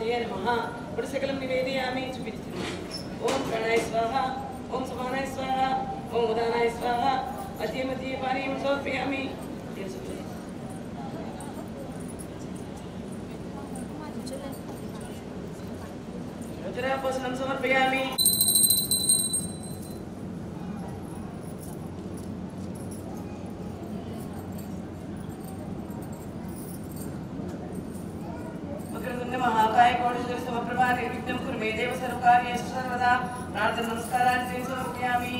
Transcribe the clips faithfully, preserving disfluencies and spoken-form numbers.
जय नमः पुरस्सकलम निवेदयामि सुविदितम्। ओम प्राणाय स्वाहा, ओम समानाय स्वाहा, ओम उदानाय स्वाहा, अद्य मध्ये पाणिं समर्पयामि। रुद्रापोषणं समर्पयामि। महाकाय कोटिश्वर समप्रभा निर्विघ्नं कुरु मे देव सर्वकार्येषु सर्वदा प्रार्थना नमस्कारान् ते समर्पयामि।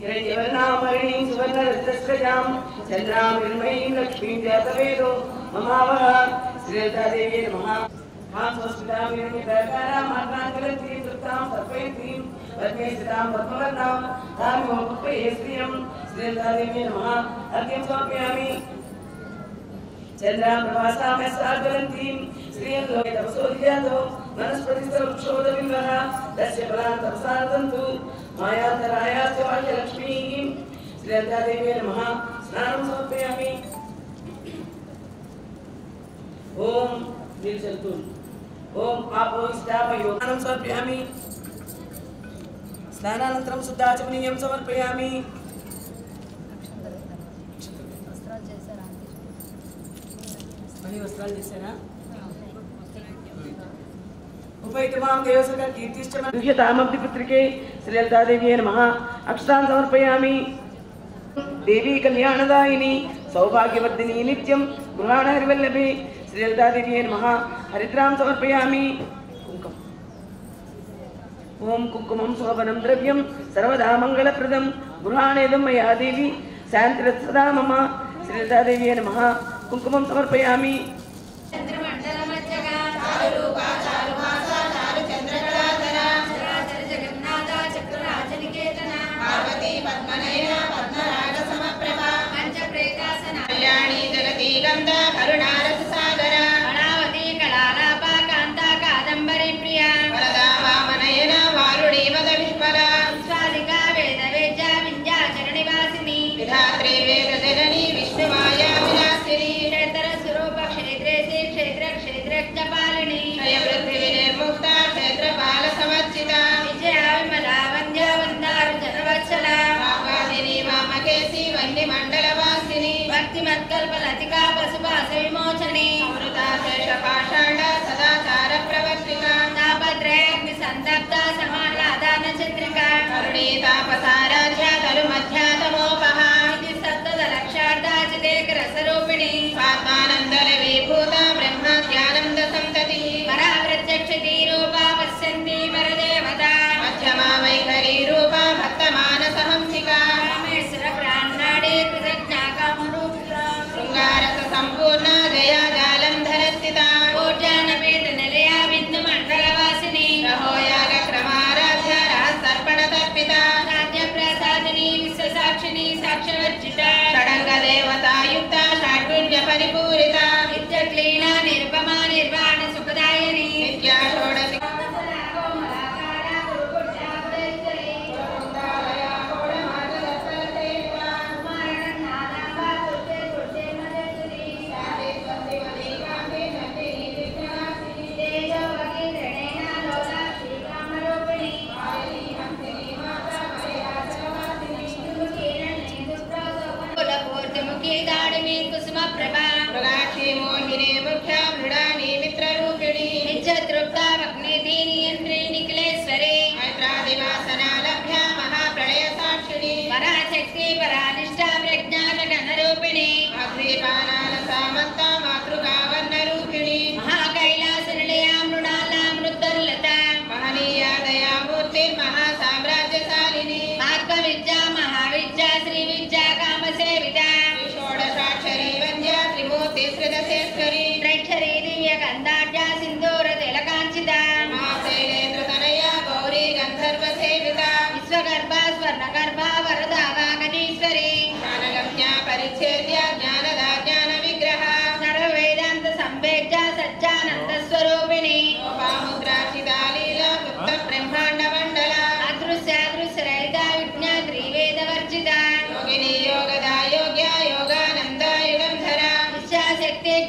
हिरण्यवर्णामणिं सुवर्णरत्नस्कजां चन्द्रां निर्मयीं लक्ष्मीं ध्यातवेदो ममावः। श्रीललितादेव्यै नमः। मां संस्कृतां निर्मिताकारां मार्गाङ्गलक्ष्मीं वृत्तां सर्पयन्तीं पद्मे स्थितां पद्मवर्णां तां मोहपक्वये श्रियं श्रीललितादेव्यै नमः। अर्घ्यं समर्पयामि। चन्द्रां प्रभासां यस्तार्गलन्तीं श्रियं लोके तपसोधियातो वनस्पतिस्तव वृक्षोदबिम्बः तस्य फलां तपसार्दन्तु मायान्तरायाश्च वाक्यलक्ष्मीं श्रीललितादेव्यै नमः। स्नानं समर्पयामि। ॐ निर्जलतु ॐ आपो इष्टामयो स्नानं समर्पयामि। स्नानानन्तरं शुद्धाचमनीयं समर्पयामि। वस्त्राल जैसे ना उपैतमां देवसकर कीर्तिश्चमन दुह्यतामब्धि पुत्रिके श्रीललितादेव्यै नमः। अक्षतां समर्पयामि। देवी कल्याणदायिनी सौभाग्यवर्धिनी नित्यं गृहाणहरिवल्लभे श्रीललितादेव्यै नमः। हरिद्रां समर्पयामि। कुंकुम ओम कुंकुमं शोभनं द्रव्यं सर्वदा मंगलप्रदं गृहाणेदं मया देवी शान्तिरत्सदा मम श्रीललितादेव्यै नमः। कुंकुमं समर्पयामि। कल्पलतिका पशुपाश विमोचनी अमृता शेष पाषाण सदाचार प्रवर्तिका तापत्रयाग्नि संतप्ता समाह्लादा नचित्रिका करुणी तापसाराध्या तरुमध्या तमोपहा सप्तद लक्षार्धा चिदेक रसरूपिणी स्वात्मानन्दन विभूता ब्रह्माज्ञानंद संतति वरा प्रत्यक्षति रूपा पश्यन्ति वरदेवता मध्यमा वैखरी रूपा भक्तमानसहंसिका रामेश्वर प्राणाडे कृतज्ञाकामरू संपूर्ण जया जालं धरस्थिता कोट्यानपेत निलया विद्नु मण्डलवासिनी रहोयाग क्रमाराध्या रहस्तर्पण तर्पिता राज्य प्रसादिनी विश्वसाक्षिणी साक्षवर्जिता षडंग देवता युक्ता षाड्गुण्य परिपूरिता नित्य क्लीना निर्पमा निर्वाण सुखदायिनी नित्या षोडशी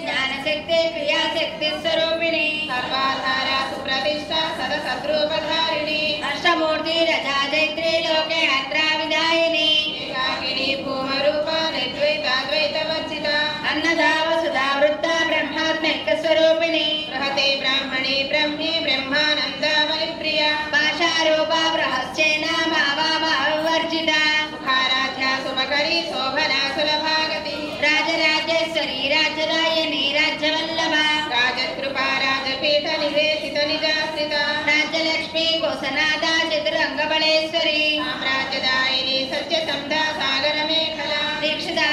ज्ञान शक्ति क्रिया शक्ति स्वरूपिणी सर्वाधारा सुप्रतिष्ठा सदसद्रूपधारिणी अष्टमूर्ति रजाजैत्री लोके अत्रा विदायिनी एकाकिनी भूमरूपा निर्द्वैता द्वैतवर्जिता अन्नदा वसुधा वृत्ता ब्रह्मात्मैक्यस्वरूपिणी रहते ब्राह्मणी ब्रह्मे ब्रह्मानन्दा बलिप्रिया भाषारूपा बृहश्चैन भावाभाववर्जिता मुखाराध्या सुमकरी शोभना सुलभागति राजराजेश्वरी राजरायिणी राज्यवल्लभा राजकृपा राजपीठ निवेशित निजाश्रिता राज्यलक्ष्मी कोसनादा चतुरंगबलेश्वरी साम्राज्यदायिनी सत्यसंधा सागर मेखला दीक्षिता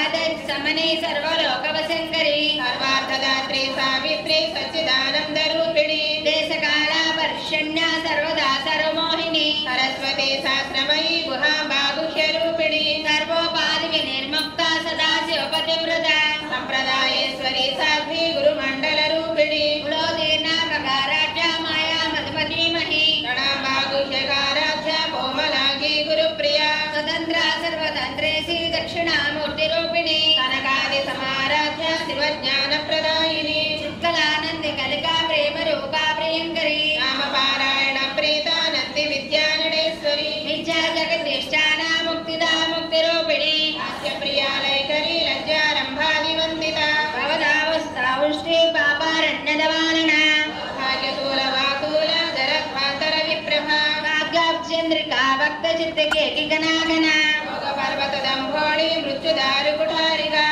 समने सर्वलोकवशंकरी सर्वार्थदात्री सावित्री सच्चिदानंद रूपिणी देशकाला पर्षण्या सर्वदा सर्वमोहिनी सरस्वती शास्त्रमयी गुहा बागुह्य रूपिणी सर्वोपाधि विनिर्मुक्ता सदा शिवपतिव्रता संप्रदायेश्वरी साध्वी गुरुमंडल रूपिणी कुलोदीर्णा ककाराध्या माया मधुमती मही गणा बागुह्यकाराध्या कोमलागी गुरुप्रिया स्वतंत्रा सर्वतंत्रेशी दक्षिणामूर्ति रूपिणी कनकादि समाराध्या शिवज्ञान प्रदायिनी चित्कलानंदि कलिका प्रेम रूपा प्रियंकरी राम पारायण प्रीता नंदि विद्यानडेश्वरी विद्या जगत निष्ठाना मुक्तिदा मुक्ति रूपिणी हास्य प्रिया लयकरी लज्जारंभा निवंदिता भवदा वसुधा वृष्टि पापारण्य दवानना भाग्यतूल वातूल जरध्वान्तर विप्रभा भाग्याब्जन्द्रिका भक्त चित्त केकि गणागणा भोली मृत्युदारु कुठारिका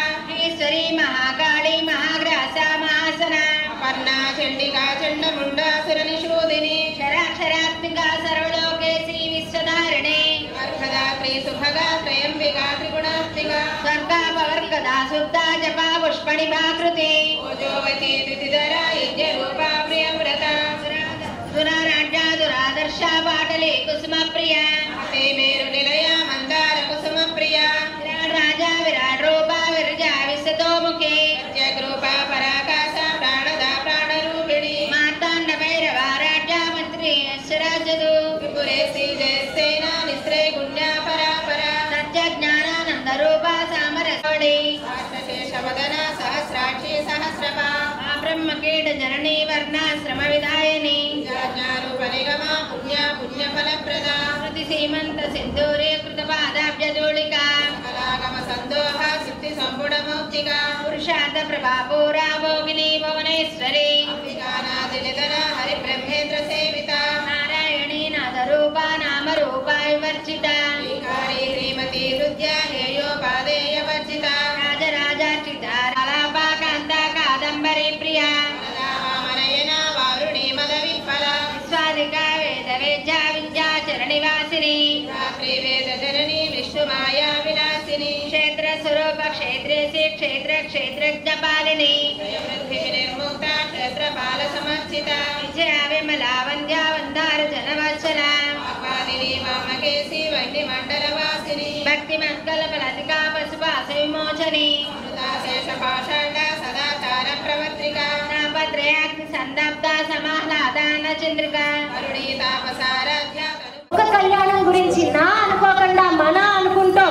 ईश्वरी महाकाली महाग्रासा महासना अपर्णा चंडिका चंडमुंडा सुरनिशोदिनी शराक्षरात्मिका सर्वलोकेशी विश्वधारिणी अर्धदात्री सुभगा त्रयंबिका त्रिगुणास्तिका स्वर्गा पवर्गदा सुब्धा जपा पुष्पणिभा कृते ओजोवती द्वितिधरा यज्ञरूपा प्रियव्रता दुराराढ्या दुरादर्शा पाटले कुसुमप्रिया ते मेरु निलया मंदार कुसुमप्रिया विराट राजा विराट रूपा विरजा विशतोमुखे जगरूपा पराकाशा प्राणदा प्राणरूपिणी मातांड भैरवा राजा मंत्री अश्वराजदु विपुरेशी जयसेना निस्रे गुण्या परापरा सत्यज्ञानानंद रूपा सामरसोडी सहस्रशेषवदना सहस्राक्षी सहस्रपा ब्रह्मकीट जननी वर्णाश्रम विधायिनी जाज्ञारूप निगमा पुण्या पुण्य फलप्रदा स्मृति सीमंत सिंधूरे कृतपादाब्जधूलिका कलागम संदोहा सिद्धि संपुट मौक्तिका पुरुषार्थ प्रभा पूरा भोगिनी भुवनेश्वरी अंबिकानादिनिधना हरिब्रह्मेन्द्र सेविता नारायणी नादरूपा नाम रूपा विवर्जिता श्रीकारी श्रीमती हृद्या हेयोपादेय वर्जिता राजराजार्चिता लालापा कांता कादंबरी प्रिया मनयना वारुणी मद विफला स्वादिका वेद वेद्या विद्या चरणिवासिनी रात्रि वेद जननी विष्णु माया विलासिनी क्षेत्र स्वरूप क्षेत्रेशी क्षेत्र क्षेत्रज्ञ पालिनी वृद्धि निर्मुक्ता क्षेत्रपाल समर्चिता विजया विमला वंद्या वंदार जनवत्सला वाग्वादिनी वामकेशी वैधि मंडलवासिनी भक्ति मंगल बलतिका पशुपाश विमोचनी अमृताशेष पाषांडा सदाचार प्रवर्तिका లోక కళ్యాణం గురించి నా అనుకోకుండా మన అనుకుంటూ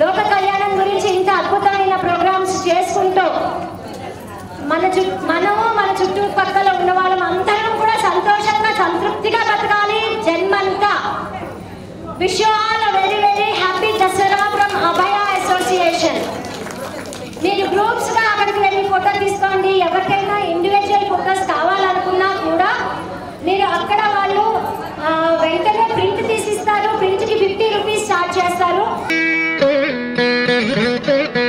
లోక కళ్యాణం గురించి ఇంత అద్భుతమైన ప్రోగ్రామ్స్ చేసుకుంటూ మన మనము మన చుట్టుపక్కల ఉన్న వాళ్ళం అందరం కూడా సంతోషంగా సంతృప్తిగా బతకాలి జన్మంతా. Wish you all very very happy Dasara from Abhaya association. మీరు గ్రూప్స్ గా అక్కడికి వెళ్ళి ఫోటో తీసుకోండి. ఎవరికైనా ఇండివిజువల్ ఫోటోస్ కావాలనుకున్నా కూడా మీరు అక్కడ వాళ్ళు వెంటనే ప్రింట్ తీసిస్తారు. ప్రింట్ కి ఫిఫ్టీ రూపీస్ ఛార్జ్ చేస్తారు. Thank you.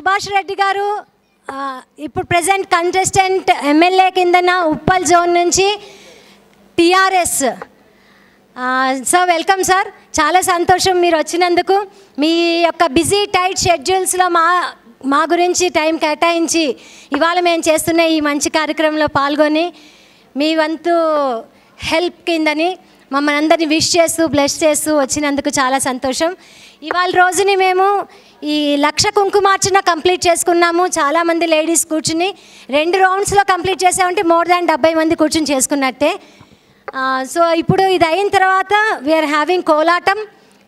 సుభాష్ రెడ్డి గారు ఇప్పుడు ప్రెజెంట్ కంటెస్టెంట్ ఎమ్మెల్యే కిందన ఉప్పల్ జోన్ నుంచి టిఆర్ఎస్. సార్ వెల్కమ్ సార్, చాలా సంతోషం మీరు వచ్చినందుకు. మీ యొక్క బిజీ టైట్ షెడ్యూల్స్లో మా మా గురించి టైం కేటాయించి ఇవాళ మేము చేస్తున్న ఈ మంచి కార్యక్రమంలో పాల్గొని మీ వంతు హెల్ప్ కిందని మమ్మల్ని అందరినీ విష్ చేస్తూ బ్లెస్ చేస్తూ వచ్చినందుకు చాలా సంతోషం. ఇవాళ రోజుని మేము ఈ లక్ష కుంకుమార్చన కంప్లీట్ చేసుకున్నాము. చాలామంది లేడీస్ కూర్చుని రెండు రౌండ్స్లో కంప్లీట్ చేసామంటే మోర్ దాన్ డెబ్బై మంది కూర్చుని చేసుకున్నట్టే. సో ఇప్పుడు ఇది అయిన తర్వాత వీఆర్ హ్యావింగ్ కోలాటం.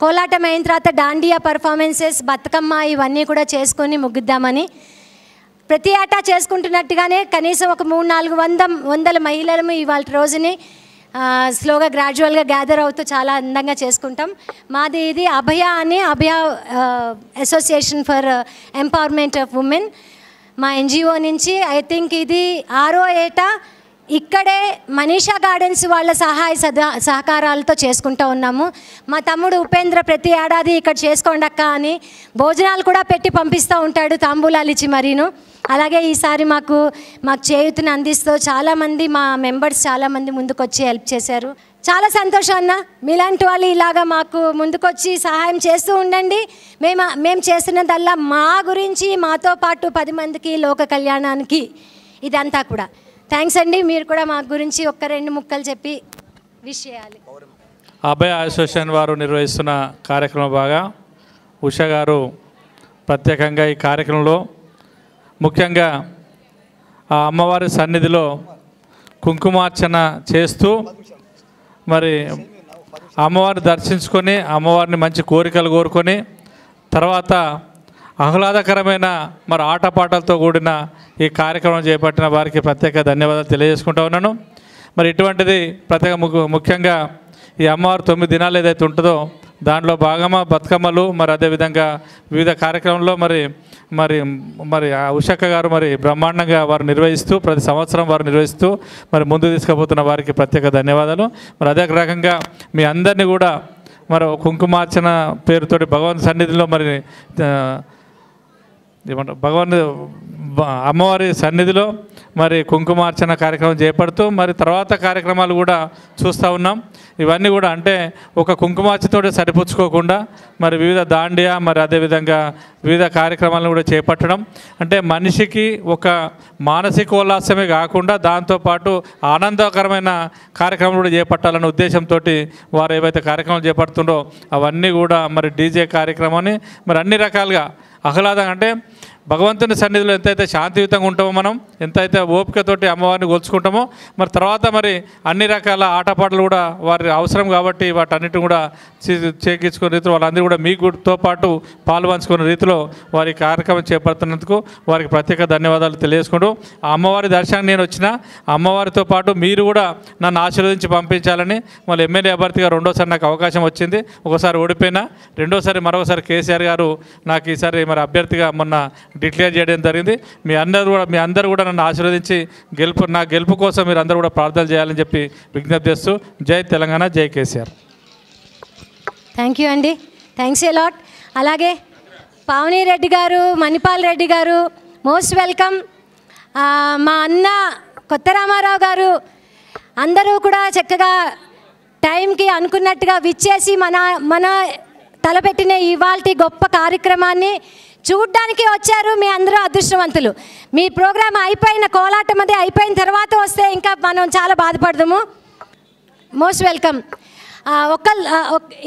కోలాటం అయిన తర్వాత డాండియా పర్ఫార్మెన్సెస్, బతుకమ్మ ఇవన్నీ కూడా చేసుకొని ముగిద్దామని ప్రతి ఏటా చేసుకుంటున్నట్టుగానే కనీసం ఒక మూడు నాలుగు వంద వందల మహిళలు ఇవాళ రోజుని స్లోగా గ్రాడ్యువల్గా గ్యాదర్ అవుతూ చాలా అందంగా చేసుకుంటాం. మాది ఇది అభయ అని, Abhaya association for empowerment of women, మా ఎన్జిఓ నుంచి. ఐ థింక్ ఇది ఆరో ఏటా ఇక్కడే మనీషా గార్డెన్స్ వాళ్ళ సహాయ సదా సహకారాలతో చేసుకుంటూ ఉన్నాము. మా తమ్ముడు ఉపేంద్ర ప్రతి ఏడాది ఇక్కడ చేసుకోండక్క అని భోజనాలు కూడా పెట్టి పంపిస్తూ ఉంటాడు, తాంబూలాలు ఇచ్చి మరీను. అలాగే ఈసారి మాకు మాకు చేయూతను అందిస్తూ చాలామంది మా మెంబర్స్ చాలామంది ముందుకొచ్చి హెల్ప్ చేశారు. చాలా సంతోషం అన్న, మీలాంటి వాళ్ళు ఇలాగా మాకు ముందుకొచ్చి సహాయం చేస్తూ ఉండండి. మేము మేము చేస్తున్నదల్లా మా గురించి, మాతో పాటు పది మందికి లోక కళ్యాణానికి, ఇదంతా కూడా. థ్యాంక్స్ అండి. మీరు కూడా మా గురించి ఒక్క రెండు ముక్కలు చెప్పి విష్ చేయాలి. అభయ అసోసియేషన్ వారు నిర్వహిస్తున్న కార్యక్రమం బాగా ఉష గారు ప్రత్యేకంగా ఈ కార్యక్రమంలో ముఖ్యంగా ఆ అమ్మవారి సన్నిధిలో కుంకుమార్చన చేస్తూ మరి అమ్మవారిని దర్శించుకొని అమ్మవారిని మంచి కోరికలు కోరుకొని తర్వాత ఆహ్లాదకరమైన మరి ఆటపాటలతో కూడిన ఈ కార్యక్రమం చేపట్టిన వారికి ప్రత్యేక ధన్యవాదాలు తెలియజేసుకుంటూ ఉన్నాను. మరి ఇటువంటిది ప్రత్యేక ముఖ్యంగా ఈ అమ్మవారు తొమ్మిది దినాలు ఏదైతే ఉంటుందో దాంట్లో భాగమా బతుకమ్మలు మరి అదేవిధంగా వివిధ కార్యక్రమంలో మరి మరి మరి ఉషక్క గారు మరి బ్రహ్మాండంగా వారు నిర్వహిస్తూ ప్రతి సంవత్సరం వారు నిర్వహిస్తూ మరి ముందు తీసుకుపోతున్న వారికి ప్రత్యేక ధన్యవాదాలు. మరి అదే రకంగా మీ అందరినీ కూడా మరి కుంకుమార్చన పేరుతోటి భగవాన్ సన్నిధిలో మరి ఏమంటారు భగవాన్ అమ్మవారి సన్నిధిలో మరి కుంకుమార్చన కార్యక్రమం చేపడుతూ మరి తర్వాత కార్యక్రమాలు కూడా చూస్తూ ఉన్నాం. ఇవన్నీ కూడా అంటే ఒక కుంకుమార్చనతో సరిపుచ్చుకోకుండా మరి వివిధ దాండియా మరి అదేవిధంగా వివిధ కార్యక్రమాలను కూడా చేపట్టడం అంటే మనిషికి ఒక మానసికోల్లాసమే కాకుండా దాంతోపాటు ఆనందకరమైన కార్యక్రమాలు కూడా చేపట్టాలనే ఉద్దేశంతో వారు ఏవైతే కార్యక్రమాలు చేపడుతుండో అవన్నీ కూడా మరి డీజే కార్యక్రమాన్ని మరి అన్ని రకాలుగా ఆహ్లాదంగా అంటే భగవంతుని సన్నిధిలో ఎంతైతే శాంతియుతంగా ఉంటామో మనం, ఎంతైతే ఓపికతోటి అమ్మవారిని గొలుచుకుంటామో మరి తర్వాత మరి అన్ని రకాల ఆటపాటలు కూడా వారి అవసరం కాబట్టి వాటన్నిటిని కూడా చేకించుకునే రీతిలో వాళ్ళందరూ కూడా మీ గుడితో పాటు పాల్పంచుకునే రీతిలో వారి కార్యక్రమం చేపడుతున్నందుకు వారికి ప్రత్యేక ధన్యవాదాలు తెలియజేసుకుంటూ ఆ అమ్మవారి దర్శనానికి నేను వచ్చిన అమ్మవారితో పాటు మీరు కూడా నన్ను ఆశీర్వదించి పంపించాలని మళ్ళీ ఎమ్మెల్యే అభ్యర్థిగా రెండోసారి నాకు అవకాశం వచ్చింది. ఒకసారి ఓడిపోయినా రెండోసారి మరొకసారి కేసీఆర్ గారు నాకు ఈసారి మరి అభ్యర్థిగా మొన్న డిక్లేర్ చేయడం జరిగింది. మీ అందరూ కూడా మీ అందరూ కూడా నన్ను ఆశీర్వదించి గెలుపు నా గెలుపు కోసం మీరు అందరూ కూడా ప్రార్థన చేయాలని చెప్పి విజ్ఞప్తి చేస్తూ జై తెలంగాణ, జై కేసీఆర్. థ్యాంక్ యూ అండి, థ్యాంక్స్ ఏ లాట్. అలాగే పావని రెడ్డి గారు, మణిపాల్ రెడ్డి గారు మోస్ట్ వెల్కమ్. మా అన్న కొత్త రామారావు గారు అందరూ కూడా చక్కగా టైంకి అనుకున్నట్టుగా విచ్చేసి మన మన తలపెట్టిన ఇవాల్టి గొప్ప కార్యక్రమాన్ని చూడ్డానికి వచ్చారు. మీ అందరూ అదృష్టవంతులు. మీ ప్రోగ్రాం అయిపోయిన కోలాటం అది అయిపోయిన తర్వాత వస్తే ఇంకా మనం చాలా బాధపడదాము. Most welcome. ఒక్క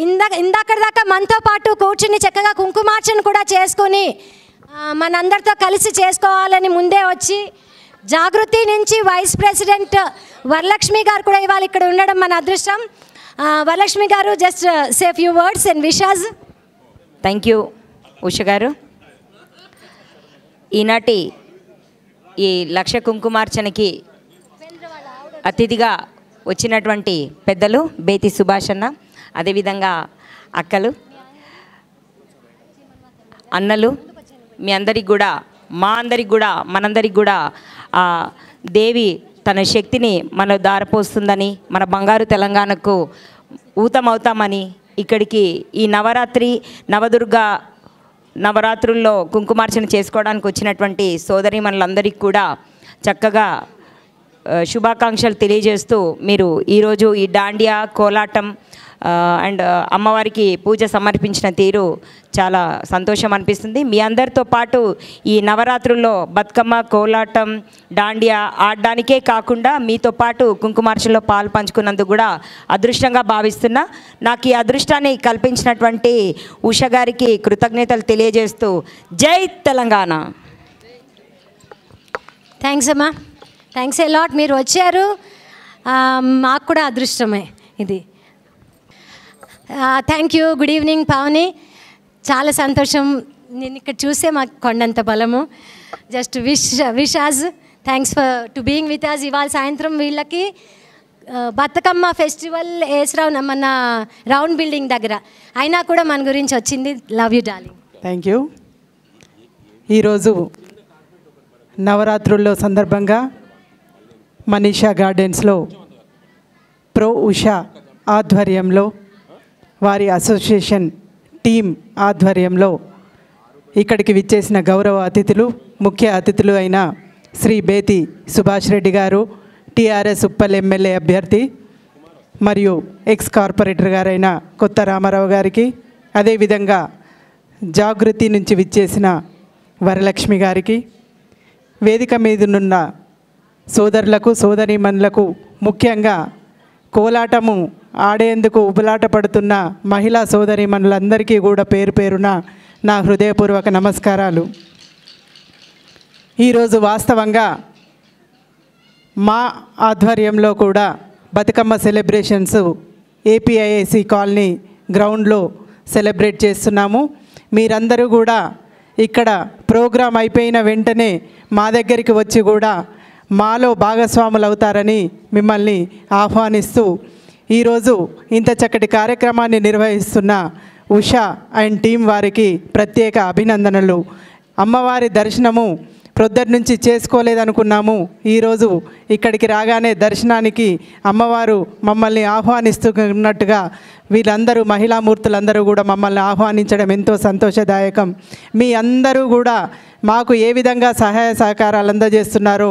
ఇందా ఇందాక దాకా మనతో పాటు కూర్చుని చక్కగా కుంకుమార్చన కూడా చేసుకుని మనందరితో కలిసి చేసుకోవాలని ముందే వచ్చి జాగృతి నుంచి వైస్ ప్రెసిడెంట్ వరలక్ష్మి గారు కూడా ఇవాళ ఇక్కడ ఉండడం మన అదృష్టం. వరలక్ష్మి గారు just say few words and wishes. Thank you Usha గారు. ఈనాటి ఈ లక్ష కుంకుమార్చనకి అతిథిగా వచ్చినటువంటి పెద్దలు బేతి సుభాష్ అన్న, అదేవిధంగా అక్కలు అన్నలు మీ అందరికి కూడా మా అందరికి కూడా మనందరికి కూడా దేవి తన శక్తిని మన దారపోస్తుందని మన బంగారు తెలంగాణకు ఊతమవుతామని ఇక్కడికి ఈ నవరాత్రి నవదుర్గా నవరాత్రుల్లో కుంకుమార్చన చేసుకోవడానికి వచ్చినటువంటి సోదరీమణులందరికీ కూడా చక్కగా శుభాకాంక్షలు తెలియజేస్తూ, మీరు ఈరోజు ఈ డాండియా కోలాటం అండ్ అమ్మవారికి పూజ సమర్పించిన తీరు చాలా సంతోషం అనిపిస్తుంది. మీ అందరితో పాటు ఈ నవరాత్రుల్లో బతుకమ్మ కోలాటం డాండియా ఆడడానికే కాకుండా మీతో పాటు కుంకుమార్చనలో పాలు పంచుకున్నందుకు కూడా అదృష్టంగా భావిస్తున్నా. నాకు ఈ అదృష్టాన్ని కల్పించినటువంటి ఉష గారికి కృతజ్ఞతలు తెలియజేస్తూ జై తెలంగాణ. థ్యాంక్స్ అమ్మా, థ్యాంక్స్ ఏ లాట్. మీరు వచ్చారు మాకు కూడా అదృష్టమే ఇది. Thank you. Good evening Pavani. చాలా సంతోషం నేను ఇక్కడ చూసే మాకు కొండంత బలము. Just wish wishes thanks for to being with us. ఇవాళ సాయంత్రం వీళ్ళకి బతుకమ్మ ఫెస్టివల్ ఏసరావు మన రౌండ్ బిల్డింగ్ దగ్గర అయినా కూడా మన గురించి వచ్చింది. Love you darling. Thank you. ఈరోజు నవరాత్రుల్లో సందర్భంగా మనీషా గార్డెన్స్లో ప్రో ఉషా ఆధ్వర్యంలో వారి అసోసియేషన్ టీం ఆధ్వర్యంలో ఇక్కడికి విచ్చేసిన గౌరవ అతిథులు, ముఖ్య అతిథులు అయిన శ్రీ బేతి సుభాష్ రెడ్డి గారు, టీఆర్ఎస్ ఉప్పల్ ఎమ్మెల్యే అభ్యర్థి మరియు ఎక్స్ కార్పొరేటర్ గారైన కొత్త రామారావు గారికి, అదేవిధంగా జాగృతి నుంచి విచ్చేసిన వరలక్ష్మి గారికి, వేదిక మీదనున్న సోదరులకు సోదరీమణులకు, ముఖ్యంగా కోలాటము ఆడేందుకు ఉబలాట పడుతున్న మహిళా సోదరీమణులందరికీ కూడా పేరు పేరున నా హృదయపూర్వక నమస్కారాలు. ఈరోజు వాస్తవంగా మా ఆధ్వర్యంలో కూడా బతుకమ్మ సెలబ్రేషన్స్ ఏపీఐఐసి కాలనీ గ్రౌండ్లో సెలబ్రేట్ చేస్తున్నాము. మీరందరూ కూడా ఇక్కడ ప్రోగ్రాం అయిపోయిన వెంటనే మా దగ్గరికి వచ్చి కూడా మాలో భాగస్వాములు అవుతారని మిమ్మల్ని ఆహ్వానిస్తూ ఈరోజు ఇంత చక్కటి కార్యక్రమాన్ని నిర్వహిస్తున్న ఉషా అండ్ టీం వారికి ప్రత్యేక అభినందనలు. అమ్మవారి దర్శనము ప్రొద్దటి నుంచి చేసుకోలేదనుకున్నాము, ఈరోజు ఇక్కడికి రాగానే దర్శనానికి అమ్మవారు మమ్మల్ని ఆహ్వానిస్తున్నట్టుగా వీళ్ళందరూ మహిళామూర్తులందరూ కూడా మమ్మల్ని ఆహ్వానించడం ఎంతో సంతోషదాయకం. మీ అందరూ కూడా మాకు ఏ విధంగా సహాయ సహకారాలు అందజేస్తున్నారో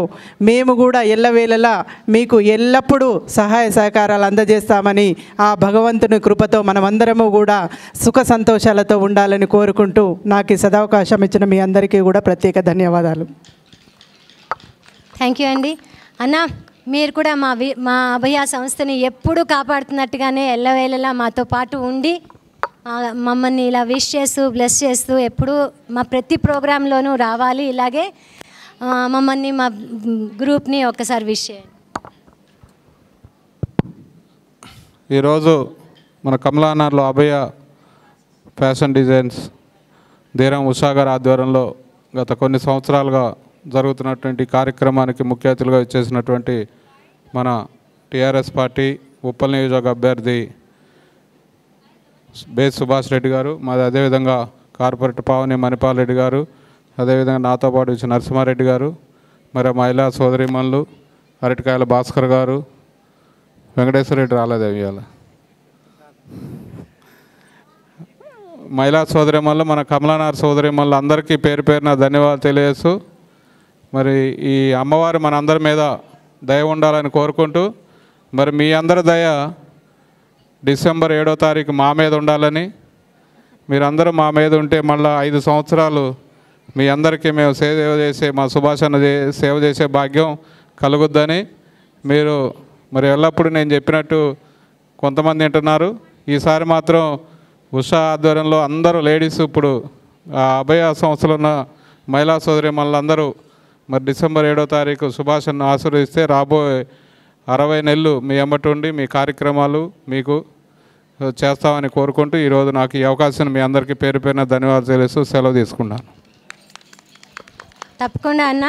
మేము కూడా ఎల్లవేళలా మీకు ఎల్లప్పుడూ సహాయ సహకారాలు అందజేస్తామని ఆ భగవంతుని కృపతో మనమందరము కూడా సుఖ సంతోషాలతో ఉండాలని కోరుకుంటూ నాకు ఈ సదవకాశం ఇచ్చిన మీ అందరికీ కూడా ప్రత్యేక ధన్యవాదాలు. థ్యాంక్ యూ అండి. అన్నా, మీరు కూడా మా మా అభయ సంస్థని ఎప్పుడూ కాపాడుతున్నట్టుగానే ఎల్లవేళలా మాతో పాటు ఉండి మమ్మల్ని ఇలా విష్ చేస్తూ బ్లెస్ చేస్తూ ఎప్పుడూ మా ప్రతి ప్రోగ్రాంలోనూ రావాలి. ఇలాగే మమ్మల్ని మా గ్రూప్ని ఒక్కసారి విష్ చేయండి. ఈరోజు మన కమలానగర్లో అభయ ఫ్యాషన్ డిజైన్స్ ధీరం ఉషాగర్ ఆధ్వర్యంలో గత కొన్ని సంవత్సరాలుగా జరుగుతున్నటువంటి కార్యక్రమానికి ముఖ్య అతిథులుగా ఇచ్చేసినటువంటి మన టీఆర్ఎస్ పార్టీ ఉప్పల్ నియోజక అభ్యర్థి బేస్ సుభాష్ రెడ్డి గారు, మాది అదేవిధంగా కార్పొరేటర్ పావని మణిపాల్ రెడ్డి గారు, అదేవిధంగా నాతో పాటు వచ్చి నరసింహారెడ్డి గారు, మరి మహిళా సోదరిమణులు అరటికాయల భాస్కర్ గారు, వెంకటేశ్వర రెడ్డి రాలేదు ఇవాళ, మహిళా సోదరిమణులు మన కమలానార్ సోదరిమణులు అందరికీ పేరు పేరున ధన్యవాదాలు తెలియజేస్తూ మరి ఈ అమ్మవారు మన అందరి మీద దయ ఉండాలని కోరుకుంటూ, మరి మీ అందరి దయ డిసెంబర్ ఏడో తారీఖు మా మీద ఉండాలని, మీరందరూ మా మీద ఉంటే మళ్ళీ ఐదు సంవత్సరాలు మీ అందరికీ మేము సేవ చేసే మా సుభాషణ సేవ చేసే భాగ్యం కలుగుద్దని మీరు మరి ఎల్లప్పుడూ నేను చెప్పినట్టు కొంతమంది వింటున్నారు. ఈసారి మాత్రం ఉషా ఆధ్వర్యంలో అందరూ లేడీస్ ఇప్పుడు ఆ అభయ సంస్థలో ఉన్న మహిళా సోదరి మనందరూ మరి డిసెంబర్ ఏడో తారీఖు సుభాషణను ఆశీర్వదిస్తే రాబోయే అరవై నెలలు మీ అమ్మటి ఉండి మీ కార్యక్రమాలు మీకు చేస్తామని కోరుకుంటూ ఈరోజు నాకు ఈ అవకాశం మీ అందరికీ పేరు పేరున ధన్యవాదాలు తెలుస్తూ సెలవు తీసుకున్నాను. తప్పకుండా అన్న,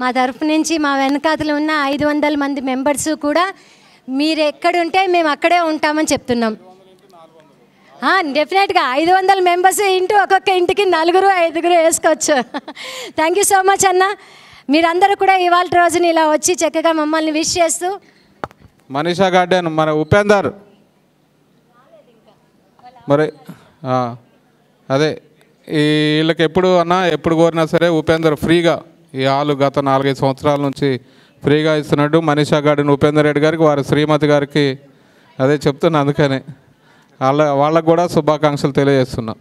మా తరఫు నుంచి మా వెనకాతలు ఉన్న ఐదు వందల మంది మెంబర్స్ కూడా మీరు ఎక్కడుంటే మేము అక్కడే ఉంటామని చెప్తున్నాం. డెఫినెట్గా ఐదు వందల మెంబర్స్ ఇంటూ ఒక్కొక్క ఇంటికి నలుగురు ఐదుగురు వేసుకోవచ్చు. థ్యాంక్ యూ సో మచ్ అన్న. మీరందరూ కూడా ఇవాళ రోజున ఇలా వచ్చి చక్కగా మమ్మల్ని విష్ చేస్తూ మనీషా గార్డెన్ మన ఉపేందర్ మరి అదే వీళ్ళకి ఎప్పుడు అన్నా ఎప్పుడు కోరినా సరే ఉపేందర్ ఫ్రీగా ఈ ఆలు గత నాలుగైదు సంవత్సరాల నుంచి ఫ్రీగా ఇస్తున్నాడు. మనీషా గారిని ఉపేందర్ రెడ్డి గారికి వారి శ్రీమతి గారికి అదే చెప్తున్నా, అందుకనే వాళ్ళ వాళ్ళకు కూడా శుభాకాంక్షలు తెలియజేస్తున్నా.